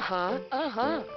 Uh-huh, uh-huh.